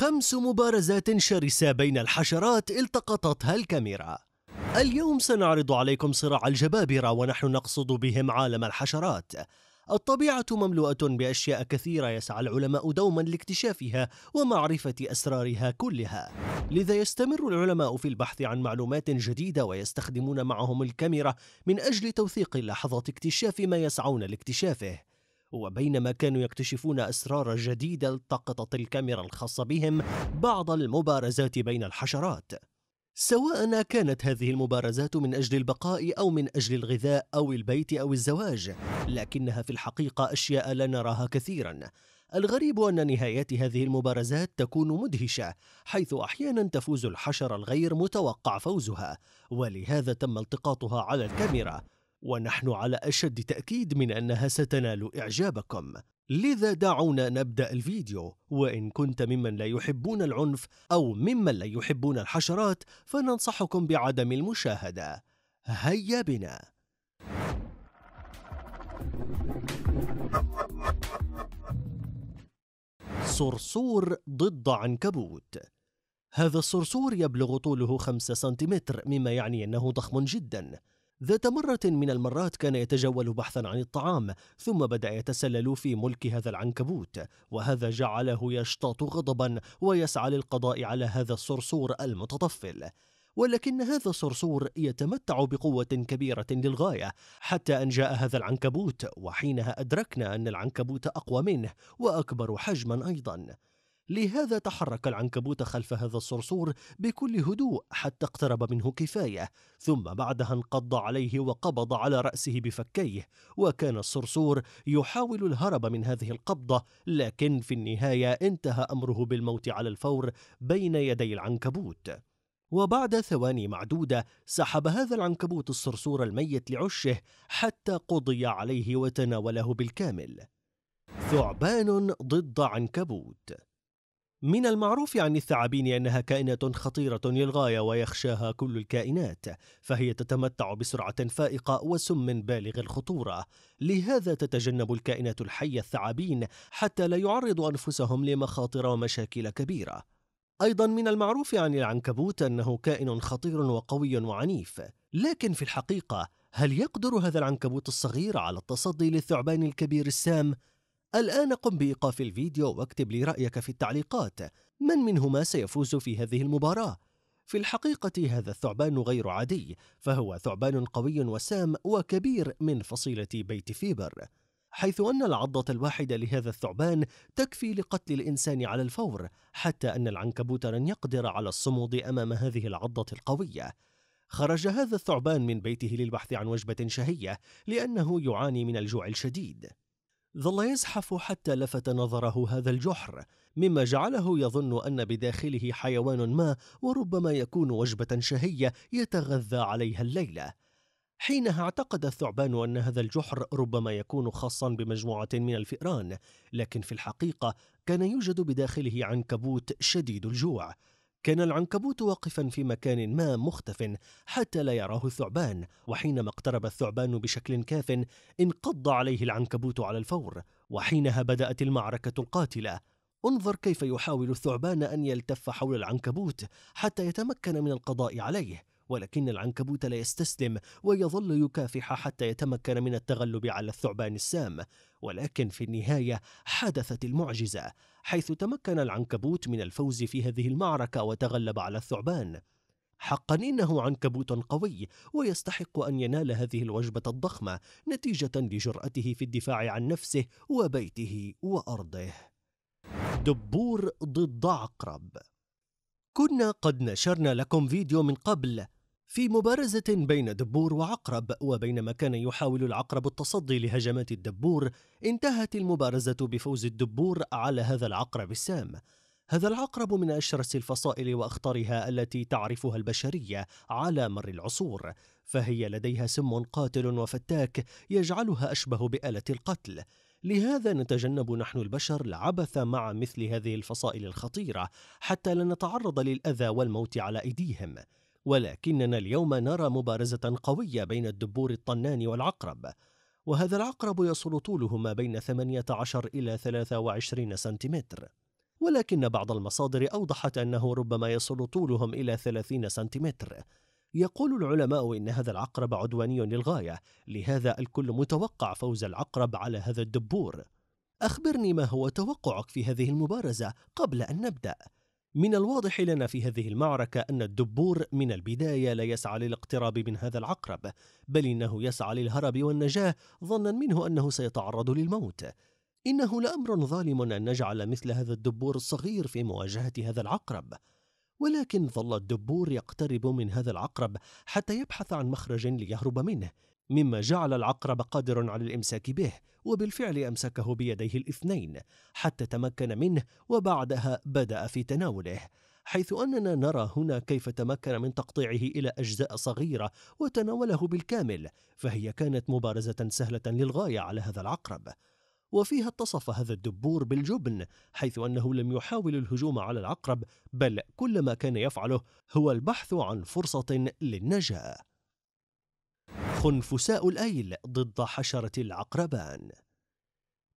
5 مبارزات شرسة بين الحشرات التقطتها الكاميرا. اليوم سنعرض عليكم صراع الجبابرة، ونحن نقصد بهم عالم الحشرات. الطبيعة مملوءة بأشياء كثيرة يسعى العلماء دوما لاكتشافها ومعرفة أسرارها كلها، لذا يستمر العلماء في البحث عن معلومات جديدة، ويستخدمون معهم الكاميرا من أجل توثيق لحظة اكتشاف ما يسعون لاكتشافه. وبينما كانوا يكتشفون أسرار جديدة، التقطت الكاميرا الخاصة بهم بعض المبارزات بين الحشرات، سواء كانت هذه المبارزات من أجل البقاء أو من أجل الغذاء أو البيت أو الزواج، لكنها في الحقيقة أشياء لا نراها كثيرا. الغريب أن نهايات هذه المبارزات تكون مدهشة، حيث أحيانا تفوز الحشرة الغير متوقع فوزها، ولهذا تم التقاطها على الكاميرا، ونحن على أشد تأكيد من أنها ستنال إعجابكم. لذا دعونا نبدأ الفيديو، وإن كنت ممن لا يحبون العنف أو ممن لا يحبون الحشرات فننصحكم بعدم المشاهدة. هيا بنا. صرصور ضد عنكبوت. هذا الصرصور يبلغ طوله 5 سنتيمتر، مما يعني أنه ضخم جدا. ذات مرة من المرات كان يتجول بحثا عن الطعام، ثم بدأ يتسلل في ملك هذا العنكبوت، وهذا جعله يشتاط غضبا ويسعى للقضاء على هذا الصرصور المتطفل. ولكن هذا الصرصور يتمتع بقوة كبيرة للغاية، حتى أن جاء هذا العنكبوت، وحينها أدركنا أن العنكبوت أقوى منه وأكبر حجما أيضا. لهذا تحرك العنكبوت خلف هذا الصرصور بكل هدوء حتى اقترب منه كفاية، ثم بعدها انقض عليه وقبض على رأسه بفكيه. وكان الصرصور يحاول الهرب من هذه القبضة، لكن في النهاية انتهى أمره بالموت على الفور بين يدي العنكبوت. وبعد ثواني معدودة سحب هذا العنكبوت الصرصور الميت لعشه حتى قضي عليه وتناوله بالكامل. ثعبان ضد عنكبوت. من المعروف عن الثعابين أنها كائنة خطيرة للغاية ويخشاها كل الكائنات، فهي تتمتع بسرعة فائقة وسم بالغ الخطورة، لهذا تتجنب الكائنات الحية الثعابين حتى لا يعرضوا أنفسهم لمخاطر ومشاكل كبيرة. أيضا من المعروف عن العنكبوت أنه كائن خطير وقوي وعنيف، لكن في الحقيقة هل يقدر هذا العنكبوت الصغير على التصدي للثعبان الكبير السام؟ الآن قم بإيقاف الفيديو واكتب لي رأيك في التعليقات، من منهما سيفوز في هذه المباراة؟ في الحقيقة هذا الثعبان غير عادي، فهو ثعبان قوي وسام وكبير من فصيلة بيت فيبر، حيث أن العضة الواحدة لهذا الثعبان تكفي لقتل الإنسان على الفور، حتى أن العنكبوت لن يقدر على الصمود أمام هذه العضة القوية. خرج هذا الثعبان من بيته للبحث عن وجبة شهية، لأنه يعاني من الجوع الشديد. ظل يزحف حتى لفت نظره هذا الجحر، مما جعله يظن أن بداخله حيوان ما، وربما يكون وجبة شهية يتغذى عليها الليلة. حينها اعتقد الثعبان أن هذا الجحر ربما يكون خاصا بمجموعة من الفئران، لكن في الحقيقة كان يوجد بداخله عنكبوت شديد الجوع. كان العنكبوت واقفا في مكان ما مختف حتى لا يراه الثعبان، وحينما اقترب الثعبان بشكل كاف انقض عليه العنكبوت على الفور، وحينها بدأت المعركة القاتلة. انظر كيف يحاول الثعبان أن يلتف حول العنكبوت حتى يتمكن من القضاء عليه، ولكن العنكبوت لا يستسلم ويظل يكافح حتى يتمكن من التغلب على الثعبان السام. ولكن في النهاية حدثت المعجزة، حيث تمكن العنكبوت من الفوز في هذه المعركة وتغلب على الثعبان. حقا إنه عنكبوت قوي ويستحق أن ينال هذه الوجبة الضخمة نتيجة لجرأته في الدفاع عن نفسه وبيته وأرضه. دبور ضد عقرب. كنا قد نشرنا لكم فيديو من قبل في مبارزة بين دبور وعقرب، وبينما كان يحاول العقرب التصدي لهجمات الدبور انتهت المبارزة بفوز الدبور على هذا العقرب السام. هذا العقرب من أشرس الفصائل وأخطرها التي تعرفها البشرية على مر العصور، فهي لديها سم قاتل وفتاك يجعلها أشبه بآلة القتل، لهذا نتجنب نحن البشر العبث مع مثل هذه الفصائل الخطيرة حتى لا نتعرض للأذى والموت على أيديهم. ولكننا اليوم نرى مبارزة قوية بين الدبور الطنان والعقرب، وهذا العقرب يصل طوله ما بين 18 إلى 23 سنتيمتر. ولكن بعض المصادر أوضحت أنه ربما يصل طولهم إلى 30 سنتيمتر. يقول العلماء إن هذا العقرب عدواني للغاية، لهذا الكل متوقع فوز العقرب على هذا الدبور. أخبرني ما هو توقعك في هذه المبارزة قبل أن نبدأ؟ من الواضح لنا في هذه المعركة أن الدبور من البداية لا يسعى للاقتراب من هذا العقرب، بل إنه يسعى للهرب والنجاة ظنا منه أنه سيتعرض للموت. إنه لأمر ظالم أن نجعل مثل هذا الدبور الصغير في مواجهة هذا العقرب، ولكن ظل الدبور يقترب من هذا العقرب حتى يبحث عن مخرج ليهرب منه، مما جعل العقرب قادر على الإمساك به، وبالفعل أمسكه بيديه الاثنين حتى تمكن منه، وبعدها بدأ في تناوله، حيث أننا نرى هنا كيف تمكن من تقطيعه إلى أجزاء صغيرة وتناوله بالكامل، فهي كانت مبارزة سهلة للغاية على هذا العقرب. وفيها اتصف هذا الدبور بالجبن، حيث أنه لم يحاول الهجوم على العقرب، بل كل ما كان يفعله هو البحث عن فرصة للنجاة. خنفساء الأيل ضد حشرة العقربان.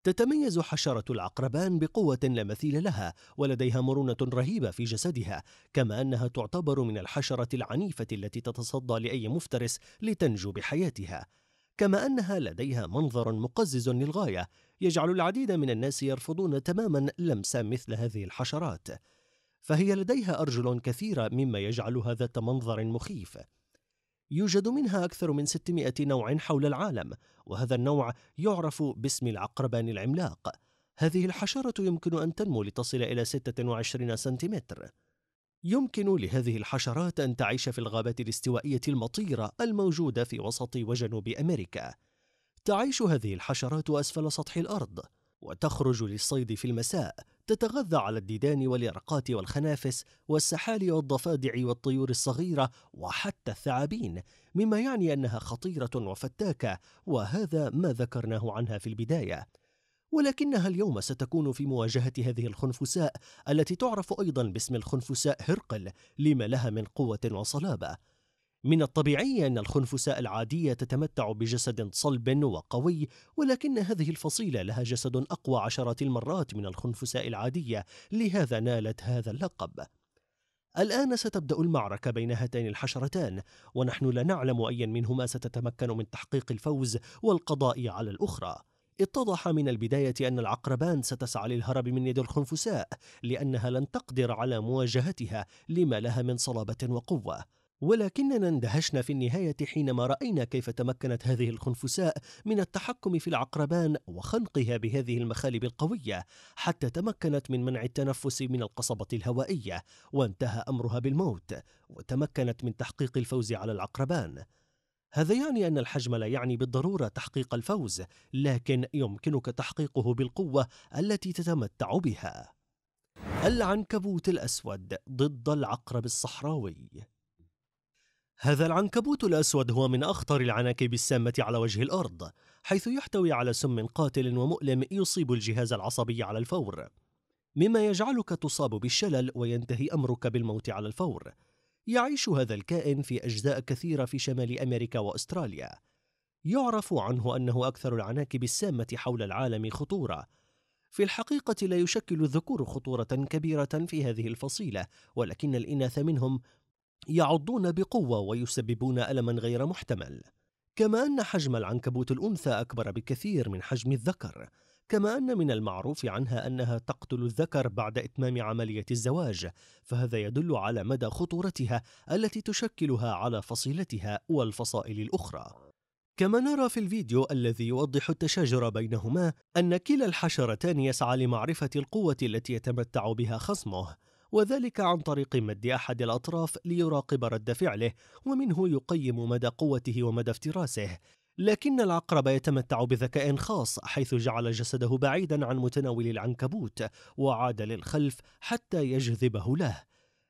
تتميز حشرة العقربان بقوة لا مثيل لها، ولديها مرونة رهيبة في جسدها، كما أنها تعتبر من الحشرة العنيفة التي تتصدى لأي مفترس لتنجو بحياتها، كما أنها لديها منظر مقزز للغاية يجعل العديد من الناس يرفضون تماما لمس مثل هذه الحشرات، فهي لديها أرجل كثيرة مما يجعل هذا منظرا مخيف. يوجد منها أكثر من 600 نوع حول العالم، وهذا النوع يعرف باسم العقربان العملاق. هذه الحشرة يمكن أن تنمو لتصل إلى 26 سنتيمتر. يمكن لهذه الحشرات أن تعيش في الغابات الاستوائية المطيرة الموجودة في وسط وجنوب أمريكا. تعيش هذه الحشرات أسفل سطح الأرض، وتخرج للصيد في المساء، تتغذى على الديدان واليرقات والخنافس والسحالي والضفادع والطيور الصغيرة وحتى الثعابين، مما يعني أنها خطيرة وفتاكة، وهذا ما ذكرناه عنها في البداية. ولكنها اليوم ستكون في مواجهة هذه الخنفساء التي تعرف أيضا باسم الخنفساء هرقل، لما لها من قوة وصلابة. من الطبيعي أن الخنفساء العادية تتمتع بجسد صلب وقوي، ولكن هذه الفصيلة لها جسد أقوى عشرات المرات من الخنفساء العادية، لهذا نالت هذا اللقب. الآن ستبدأ المعركة بين هاتين الحشرتان، ونحن لا نعلم أي منهما ستتمكن من تحقيق الفوز والقضاء على الأخرى. اتضح من البداية أن العقربان ستسعى للهرب من يد الخنفساء، لأنها لن تقدر على مواجهتها لما لها من صلابة وقوة. ولكننا اندهشنا في النهاية حينما رأينا كيف تمكنت هذه الخنفساء من التحكم في العقربان وخنقها بهذه المخالب القوية، حتى تمكنت من منع التنفس من القصبة الهوائية، وانتهى أمرها بالموت، وتمكنت من تحقيق الفوز على العقربان. هذا يعني أن الحجم لا يعني بالضرورة تحقيق الفوز، لكن يمكنك تحقيقه بالقوة التي تتمتع بها. العنكبوت الأسود ضد العقرب الصحراوي. هذا العنكبوت الأسود هو من أخطر العناكب السامة على وجه الأرض، حيث يحتوي على سم قاتل ومؤلم يصيب الجهاز العصبي على الفور، مما يجعلك تصاب بالشلل وينتهي أمرك بالموت على الفور. يعيش هذا الكائن في أجزاء كثيرة في شمال أمريكا وأستراليا. يعرف عنه أنه أكثر العناكب السامة حول العالم خطورة. في الحقيقة لا يشكل الذكور خطورة كبيرة في هذه الفصيلة، ولكن الإناث منهم يعضون بقوة ويسببون ألما غير محتمل. كما أن حجم العنكبوت الأنثى أكبر بكثير من حجم الذكر، كما أن من المعروف عنها أنها تقتل الذكر بعد إتمام عملية الزواج، فهذا يدل على مدى خطورتها التي تشكلها على فصيلتها والفصائل الأخرى. كما نرى في الفيديو الذي يوضح التشاجر بينهما أن كلا الحشرتان يسعى لمعرفة القوة التي يتمتع بها خصمه، وذلك عن طريق مد أحد الأطراف ليراقب رد فعله، ومنه يقيم مدى قوته ومدى افتراسه. لكن العقرب يتمتع بذكاء خاص، حيث جعل جسده بعيدا عن متناول العنكبوت وعاد للخلف حتى يجذبه له.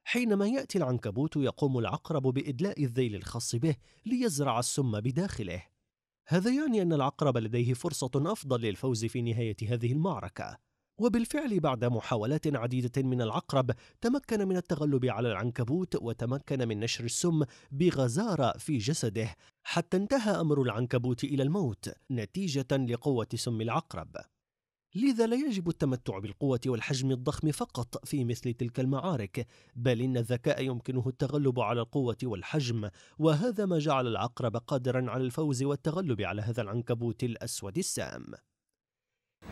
حينما يأتي العنكبوت يقوم العقرب بإدلاء الذيل الخاص به ليزرع السم بداخله. هذا يعني أن العقرب لديه فرصة أفضل للفوز في نهاية هذه المعركة. وبالفعل بعد محاولات عديدة من العقرب تمكن من التغلب على العنكبوت، وتمكن من نشر السم بغزارة في جسده حتى انتهى أمر العنكبوت إلى الموت نتيجة لقوة سم العقرب. لذا لا يجب التمتع بالقوة والحجم الضخم فقط في مثل تلك المعارك، بل إن الذكاء يمكنه التغلب على القوة والحجم، وهذا ما جعل العقرب قادرا على الفوز والتغلب على هذا العنكبوت الأسود السام.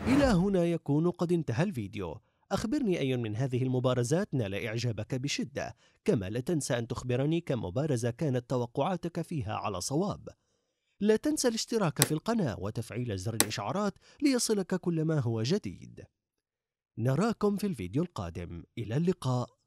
إلى هنا يكون قد انتهى الفيديو. أخبرني أي من هذه المبارزات نال إعجابك بشدة، كما لا تنسى أن تخبرني كم مبارزة كانت توقعاتك فيها على صواب. لا تنسى الاشتراك في القناة وتفعيل زر الإشعارات ليصلك كل ما هو جديد. نراكم في الفيديو القادم، إلى اللقاء.